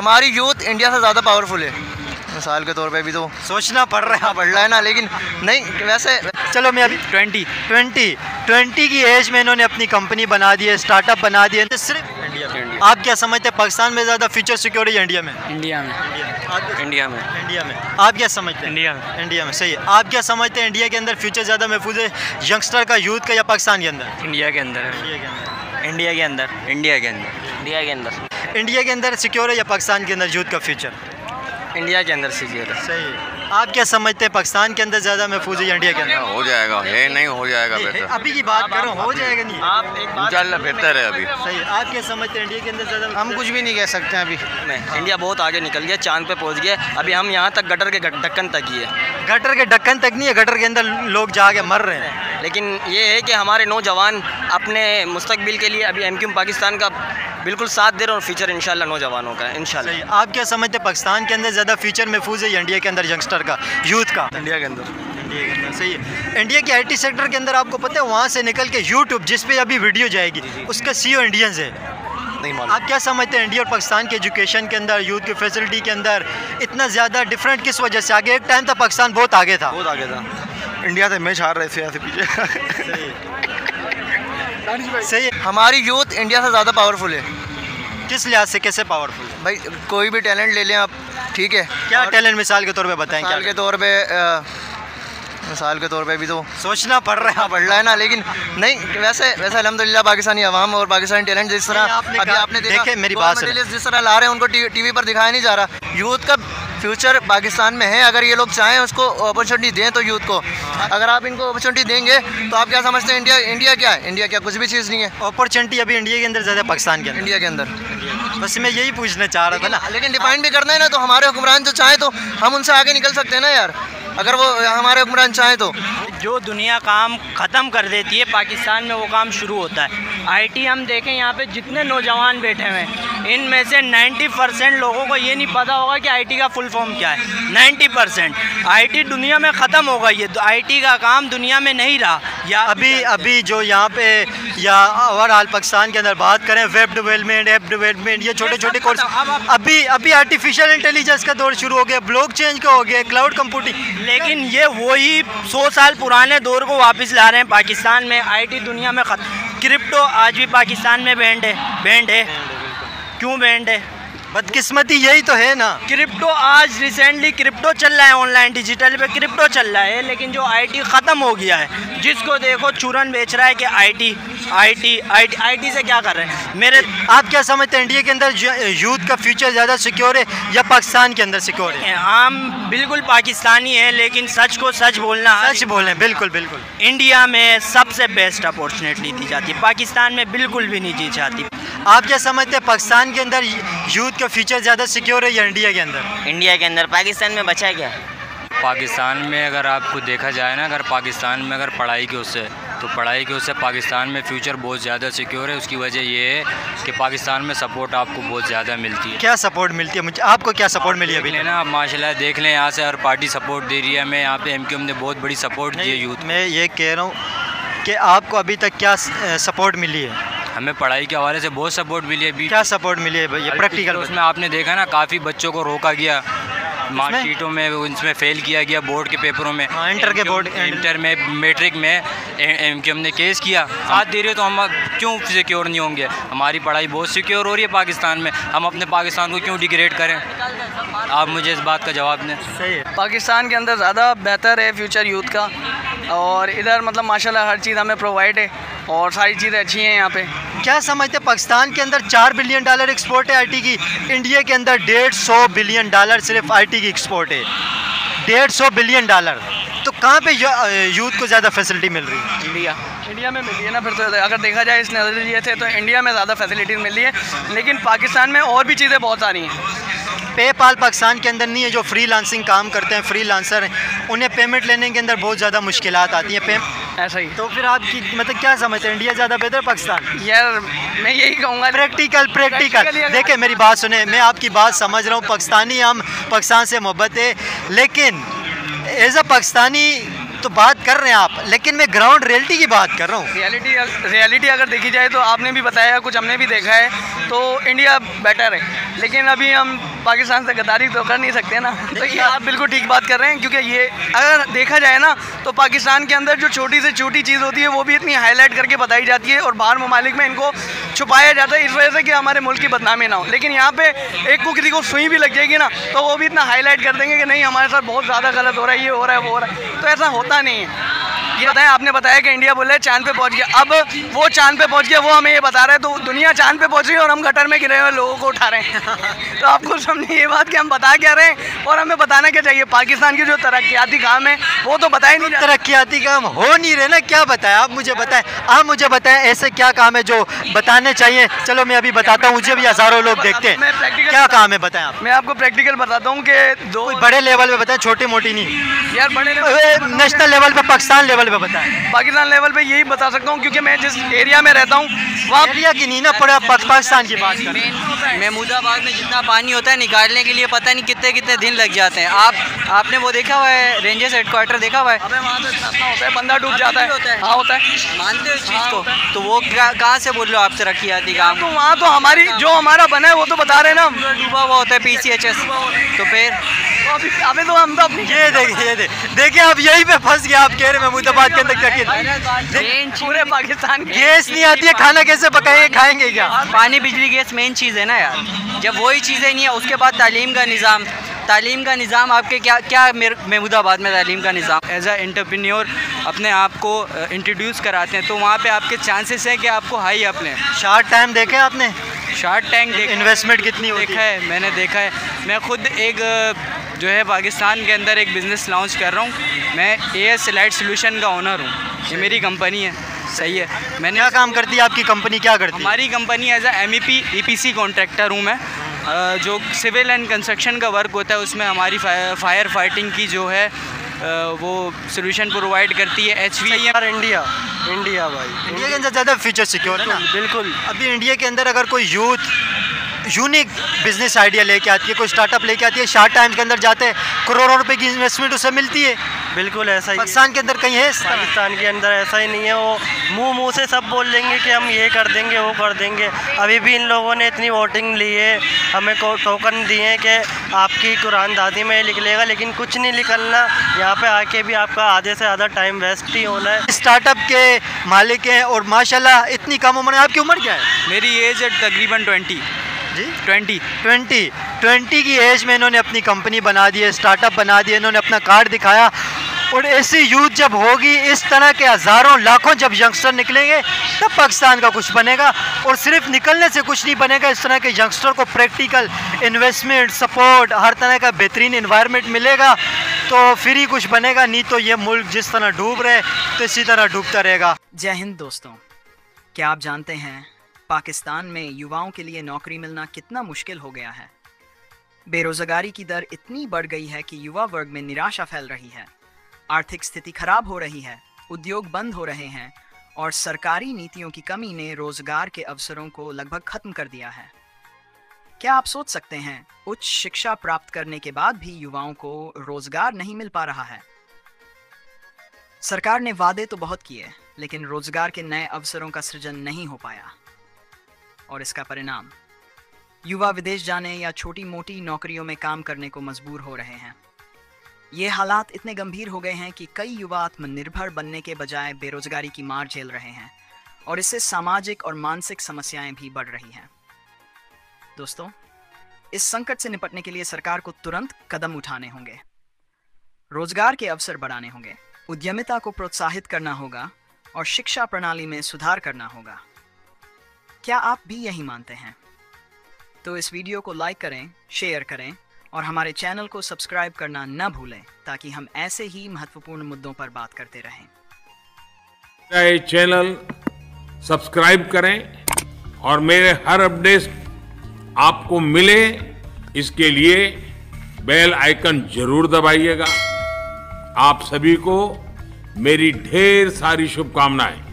हमारी youth India से ज़्यादा पावरफुल है। मिसाल के तौर पे भी तो सोचना पड़ रहा है, बढ़ रहा है ना, लेकिन नहीं वैसे चलो मैं अभी 20 की एज में इन्होंने अपनी कंपनी बना दी है, स्टार्टअप बना दिए सिर्फ इंडिया में। आप क्या समझते हैं पाकिस्तान में ज़्यादा फ्यूचर सिक्योरिटी इंडिया में? इंडिया में। आप क्या समझते हैं? इंडिया में। सही है। आप क्या समझते हैं इंडिया के अंदर फ्यूचर ज़्यादा महफूज है यंगस्टर का, यूथ का, या पाकिस्तान के अंदर? इंडिया के अंदर सिक्योर है या पाकिस्तान के अंदर यूथ का फ्यूचर? इंडिया के अंदर सिक्योर है। सही है। आप क्या समझते हैं पाकिस्तान के अंदर ज़्यादा महफूज है या इंडिया के अंदर? हो जाएगा, ये नहीं हो जाएगा बेहतर। अभी की बात करो, हो जाएगा नहीं, आप एक बात बेहतर है अभी। सही है। आप क्या समझते हैं इंडिया के अंदर ज़्यादा? हम कुछ भी नहीं कह सकते हैं अभी, नहीं, इंडिया बहुत आगे निकल गया, चांद पे पहुंच गया, अभी हम यहाँ तक गटर के ढक्कन तक ही है। गटर के ढक्कन तक नहीं है, गटर के अंदर लोग जाके मर रहे हैं। लेकिन ये है कि हमारे नौजवान अपने मुस्तकबिल के लिए अभी MQM पाकिस्तान का बिल्कुल साथ दे रहे हैं और फ्यूचर इंशाल्लाह नौजवानों का इंशाल्लाह। आप क्या समझते हैं पाकिस्तान के अंदर ज़्यादा फ्यूचर महफूज है या इंडिया के अंदर यंगस्टर का, यूथ का? इंडिया के अंदर। सही है। इंडिया के IT सेक्टर के अंदर आपको पता है वहाँ से निकल के YouTube जिस पे अभी वीडियो जाएगी उसका CEO इंडियंस है। नहीं मालूम। आप क्या समझते हैं इंडिया और पाकिस्तान के एजुकेशन के अंदर, यूथ की फैसिलिटी के अंदर इतना ज़्यादा डिफरेंट किस वजह से? आगे एक टाइम था पाकिस्तान बहुत आगे था, इंडिया से मैच हार रहे थे यहाँ से पीछे। सही है। हमारी यूथ इंडिया से ज़्यादा पावरफुल है। किस लिहाज से, कैसे पावरफुल? भाई कोई भी टैलेंट ले लें आप, ठीक है, क्या टैलेंट मिसाल के तौर पे बताएं? मिसाल के तौर पे भी तो सोचना पड़ रहा है, बढ़ रहा है ना, लेकिन नहीं वैसे अलहमदिल्ला पाकिस्तानी अवाम और पाकिस्तानी टैलेंट जिस तरह आपने देखे, मेरी बात जिस तरह ला रहे हैं, उनको TV पर दिखाया नहीं जा रहा। यूथ का फ्यूचर पाकिस्तान में है, अगर ये लोग चाहें उसको अपॉर्चुनिटी दें तो यूथ को, अगर आप इनको अपॉर्चुनिटी देंगे तो आप क्या समझते हैं इंडिया क्या कुछ भी चीज़ नहीं है। अपॉर्चुनिटी अभी इंडिया के अंदर ज़्यादा पाकिस्तान के इंडिया के अंदर। बस मैं यही पूछना चाह रहा था ना, लेकिन डिफाइन भी करना है ना, तो हमारे हुक्मरान जो चाहें तो हम उनसे आगे निकल सकते हैं ना यार, अगर वो हमारे हुक्मरान चाहें तो। जो दुनिया काम ख़त्म कर देती है पाकिस्तान में वो काम शुरू होता है। IT हम देखें यहाँ पे जितने नौजवान बैठे हुए हैं इनमें से 90% लोगों को ये नहीं पता होगा कि IT का फुल फॉर्म क्या है। 90% IT दुनिया में ख़त्म होगा, ये IT का काम दुनिया में नहीं रहा। या अभी जो यहाँ पे या ओवरऑल पाकिस्तान के अंदर बात करें, वेब डेवलपमेंट, ऐप डेवलपमेंट, ये छोटे छोटे कोर्स, अभी आर्टिफिशियल इंटेलिजेंस का दौर शुरू हो गया, ब्लॉकचेन का हो गया, क्लाउड कंप्यूटिंग, लेकिन ये वही 100 साल पुराने दौर को वापस ला रहे हैं पाकिस्तान में। IT दुनिया में क्रिप्टो आज भी पाकिस्तान में बैंड है। क्यों बैंड है? बदकिस्मती यही तो है ना। क्रिप्टो आज रिसेंटली क्रिप्टो चल रहा है, ऑनलाइन डिजिटल पे क्रिप्टो चल रहा है, लेकिन जो IT ख़त्म हो गया है, जिसको देखो चूरन बेच रहा है कि IT से क्या कर रहे हैं मेरे। आप क्या समझते हैं इंडिया के अंदर यूथ का फ्यूचर ज़्यादा सिक्योर है या पाकिस्तान के अंदर सिक्योर है? हम बिल्कुल पाकिस्तानी हैं, लेकिन सच को सच बोलना, सच बोलें। बिल्कुल। इंडिया में सबसे बेस्ट अपॉर्चुनिटी दी जाती है, पाकिस्तान में बिल्कुल भी नहीं दी जाती। आप क्या समझते हैं पाकिस्तान के अंदर यूथ का फ्यूचर ज़्यादा सिक्योर है या इंडिया के अंदर? पाकिस्तान में बचा क्या? पाकिस्तान में अगर आपको देखा जाए ना, अगर पाकिस्तान में अगर पढ़ाई के उससे पाकिस्तान में फ्यूचर बहुत ज़्यादा सिक्योर है। उसकी वजह ये है कि पाकिस्तान में सपोर्ट आपको बहुत ज़्यादा मिलती है। क्या सपोर्ट मिलती है? मुझे आपको क्या सपोर्ट मिली अभी ना? आप माशाल्लाह देख लें, यहाँ से हर पार्टी सपोर्ट दे रही है हमें। यहाँ पे MQM ने बहुत बड़ी सपोर्ट दी है यूथ। मैं ये कह रहा हूँ कि आपको अभी तक क्या सपोर्ट मिली है? हमें पढ़ाई के हवाले से बहुत सपोर्ट मिली है। क्या सपोर्ट मिली है भैया? प्रैक्टिकल उसमें आपने देखा ना, काफ़ी बच्चों को रोका गया, मार्कशीटों में इसमें फेल किया गया, बोर्ड के पेपरों में, इंटर में, मैट्रिक में MQM ने केस किया। साथ दे रहे तो हम क्यों सिक्योर नहीं होंगे? हमारी पढ़ाई बहुत सिक्योर हो रही है पाकिस्तान में, हम अपने पाकिस्तान को क्यों डिग्रेड करें? आप मुझे इस बात का जवाब दें। सही है। पाकिस्तान के अंदर ज़्यादा बेहतर है फ्यूचर यूथ का, और इधर मतलब माशाल्लाह हर चीज़ हमें प्रोवाइड है और सारी चीज़ें अच्छी हैं यहाँ पे। क्या समझते हैं पाकिस्तान के अंदर $4 बिलियन एक्सपोर्ट है IT की, इंडिया के अंदर $150 बिलियन सिर्फ IT की एक्सपोर्ट है। $150 बिलियन, तो कहाँ पे यूथ को ज़्यादा फैसिलिटी मिल रही है? इंडिया में मिली है ना। फिर तो अगर देखा जाए इस नज़रिए से तो इंडिया में ज़्यादा फैसिलिटी मिली है, लेकिन पाकिस्तान में और भी चीज़ें बहुत सारी हैं। पेपाल पाकिस्तान के अंदर नहीं है। जो फ्रीलांसिंग काम करते हैं, फ्रीलांसर हैं, उन्हें पेमेंट लेने के अंदर बहुत ज़्यादा मुश्किलात आती हैं। ऐसा ही। तो फिर आप मतलब क्या समझते हैं, इंडिया ज़्यादा बेहतर पाकिस्तान? यार मैं यही कहूँगा, प्रैक्टिकल। देखिए मेरी बात सुने, मैं आपकी बात समझ रहा हूँ, पाकिस्तानी, हम पाकिस्तान से मोहब्बत है, लेकिन एज अ पाकिस्तानी तो बात कर रहे हैं आप, लेकिन मैं ग्राउंड रियलिटी की बात कर रहा हूँ। रियलिटी अगर देखी जाए तो आपने भी बताया, कुछ हमने भी देखा है, तो इंडिया बेटर है। लेकिन अभी हम पाकिस्तान से गद्दारी तो कर नहीं सकते ना। तो ये आप बिल्कुल ठीक बात कर रहे हैं, क्योंकि ये अगर देखा जाए ना तो पाकिस्तान के अंदर जो छोटी से छोटी चीज़ होती है वो भी इतनी हाईलाइट करके बताई जाती है और बाहर ममालिक में इनको छुपाया जाता है, इस वजह से कि हमारे मुल्क की बदनामी ना हो। लेकिन यहाँ पे एक को किसी को सुई भी लग जाएगी ना तो वो भी इतना हाईलाइट कर देंगे कि नहीं हमारे साथ बहुत ज़्यादा गलत हो रहा है, ये हो रहा है, वो हो रहा है। तो ऐसा होता नहीं है। ये बताएं, आपने बताया कि इंडिया बोले चांद पे पहुंच गया, अब वो चांद पे पहुंच गया वो हमें ये बता रहा है, तो दुनिया चांद पे पहुंच रही है और हम गटर में गिरे हुए लोगों को उठा रहे हैं। तो आपको समझे ये बात कि हम बता क्या रहे हैं और हमें बताना क्या चाहिए। पाकिस्तान की जो तरक्याती काम है वो तो बताए नहीं, तरक्याती काम हो नहीं रहे ना, क्या बताएं आप मुझे बताएं। आप मुझे बताएं ऐसे क्या काम है जो बताने चाहिए। चलो मैं अभी बताता हूँ, मुझे भी हज़ारों लोग देखते हैं, क्या काम है बताएं आप। मैं आपको प्रैक्टिकल बताता हूँ कि दो बड़े लेवल पे बताएं, छोटे मोटी नहीं यार, बड़े नेशनल लेवल पे, पाकिस्तान लेवल पे बताएं। पाकिस्तान लेवल पे यही बता सकता हूँ क्योंकि मैं जिस एरिया में रहता हूँ वहाँ एरिया की नहीं ना, पड़ा पाकिस्तान की बात कर। महमूदाबाद में जितना पानी होता है निकालने के लिए पता नहीं कितने कितने दिन लग जाते हैं। आपने वो देखा हुआ है, रेंजर्स हेडक्वार्टर देखा हुआ है, बंदा डूब जाता है। हाँ होता है, मानते हो इस चीज़ को, तो वो कहाँ से बोल रहे हो आप तरक्की आती काम। तो वहाँ तो हमारी जो हमारा बना है वो तो बता रहे ना, डूबा हुआ होता है PCHS। तो फिर अभी तो हम तो अपनी देखिए आप यहीं पे फंस गया, आप कह रहे महमूदाबाद के अंदर पूरे पाकिस्तान गैस नहीं आती है, खाना कैसे पकाएंगे, खाएंगे क्या। पानी बिजली गैस मेन चीज़ है ना यार, जब वही चीज़ें नहीं है उसके बाद तालीम का निज़ाम, तालीम का निज़ाम आपके क्या क्या महमूदाबाद में तालीम का निज़ाम। एज अ एंटरप्रेन्योर अपने आप को इंट्रोड्यूस कराते हैं तो वहाँ पे आपके चांसेस हैं कि आपको हाई अप लें। शार्क टैंक देखे आपने, शार्क टैंक इन्वेस्टमेंट कितनी देखा है, मैंने देखा है। मैं खुद एक जो है पाकिस्तान के अंदर एक बिज़नेस लॉन्च कर रहा हूँ, मैं AS Light Solution का ओनर हूँ, ये मेरी कंपनी है। सही है, मैंने क्या काम करती है आपकी कंपनी, क्या करती है। हमारी company as a MEPEPC contractor हूँ मैं, जो सिविल एंड कंस्ट्रक्शन का वर्क होता है उसमें हमारी फायर फाइटिंग की जो है वो सोल्यूशन प्रोवाइड करती है। इंडिया भाई, इंडिया के अंदर ज़्यादा फ्यूचर सिक्योर है ना। बिल्कुल, अभी इंडिया के अंदर अगर कोई यूथ यूनिक बिजनेस आइडिया लेके आती है, कोई स्टार्टअप लेके आती है, शार्ट टाइम के अंदर जाते हैं, करोड़ों रुपए की इन्वेस्टमेंट उसे मिलती है। बिल्कुल ऐसा ही पाकिस्तान के अंदर कहीं है, पाकिस्तान के अंदर ऐसा ही नहीं है। वो मुंह से सब बोल देंगे कि हम ये कर देंगे वो कर देंगे। अभी भी इन लोगों ने इतनी वोटिंग ली है, हमें को टोकन दिए कि आपकी कुरान दादी में निकलेगा, लेकिन कुछ नहीं निकलना। यहाँ पे आके भी आपका आधे से आधा टाइम वेस्ट ही होना है। स्टार्टअप के मालिक हैं और माशाल्लाह इतनी कम उम्र है, आपकी उम्र क्या है। मेरी एज है तकरीबन 20 की एज में इन्होंने अपनी कंपनी बना दी है, स्टार्टअप बना दिया, इन्होंने अपना कार्ड दिखाया। और ऐसी यूथ जब होगी, इस तरह के हज़ारों लाखों जब यंगस्टर निकलेंगे तब पाकिस्तान का कुछ बनेगा। और सिर्फ निकलने से कुछ नहीं बनेगा, इस तरह के यंगस्टर को प्रैक्टिकल इन्वेस्टमेंट, सपोर्ट, हर तरह का बेहतरीन इन्वायरमेंट मिलेगा तो फिर ही कुछ बनेगा। नहीं तो ये मुल्क जिस तरह डूब रहे तो इसी तरह डूबता रहेगा। जय हिंद दोस्तों, क्या आप जानते हैं पाकिस्तान में युवाओं के लिए नौकरी मिलना कितना मुश्किल हो गया है। बेरोजगारी की दर इतनी बढ़ गई है कि युवा वर्ग में निराशा फैल रही है, आर्थिक स्थिति खराब हो रही है, उद्योग बंद हो रहे हैं और सरकारी नीतियों की कमी ने रोजगार के अवसरों को लगभग खत्म कर दिया है। क्या आप सोच सकते हैं, उच्च शिक्षा प्राप्त करने के बाद भी युवाओं को रोजगार नहीं मिल पा रहा है। सरकार ने वादे तो बहुत किए लेकिन रोजगार के नए अवसरों का सृजन नहीं हो पाया और इसका परिणाम युवा विदेश जाने या छोटी मोटी नौकरियों में काम करने को मजबूर हो रहे हैं। ये हालात इतने गंभीर हो गए हैं कि कई युवा आत्मनिर्भर बनने के बजाय बेरोजगारी की मार झेल रहे हैं और इससे सामाजिक और मानसिक समस्याएं भी बढ़ रही हैं। दोस्तों, इस संकट से निपटने के लिए सरकार को तुरंत कदम उठाने होंगे, रोजगार के अवसर बढ़ाने होंगे, उद्यमिता को प्रोत्साहित करना होगा और शिक्षा प्रणाली में सुधार करना होगा। क्या आप भी यही मानते हैं? तो इस वीडियो को लाइक करें, शेयर करें और हमारे चैनल को सब्सक्राइब करना न भूलें ताकि हम ऐसे ही महत्वपूर्ण मुद्दों पर बात करते रहें। मेरा चैनल सब्सक्राइब करें और मेरे हर अपडेट आपको मिले इसके लिए बेल आइकन जरूर दबाइएगा। आप सभी को मेरी ढेर सारी शुभकामनाएं।